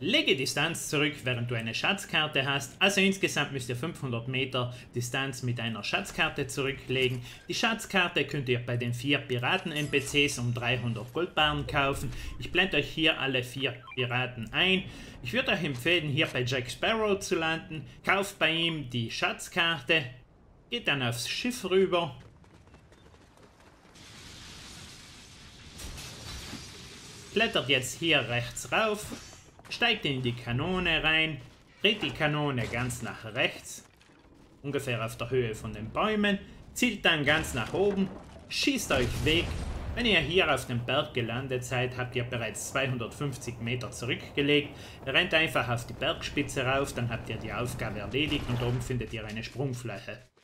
Lege Distanz zurück, während du eine Schatzkarte hast. Also insgesamt müsst ihr 500 Meter Distanz mit einer Schatzkarte zurücklegen. Die Schatzkarte könnt ihr bei den 4 Piraten-NPCs um 300 Goldbarren kaufen. Ich blende euch hier alle 4 Piraten ein. Ich würde euch empfehlen, hier bei Jack Sparrow zu landen. Kauft bei ihm die Schatzkarte. Geht dann aufs Schiff rüber. Klettert jetzt hier rechts rauf. Steigt in die Kanone rein, dreht die Kanone ganz nach rechts, ungefähr auf der Höhe von den Bäumen, zielt dann ganz nach oben, schießt euch weg. Wenn ihr hier auf dem Berg gelandet seid, habt ihr bereits 250 Meter zurückgelegt. Rennt einfach auf die Bergspitze rauf, dann habt ihr die Aufgabe erledigt und oben findet ihr eine Sprungfläche.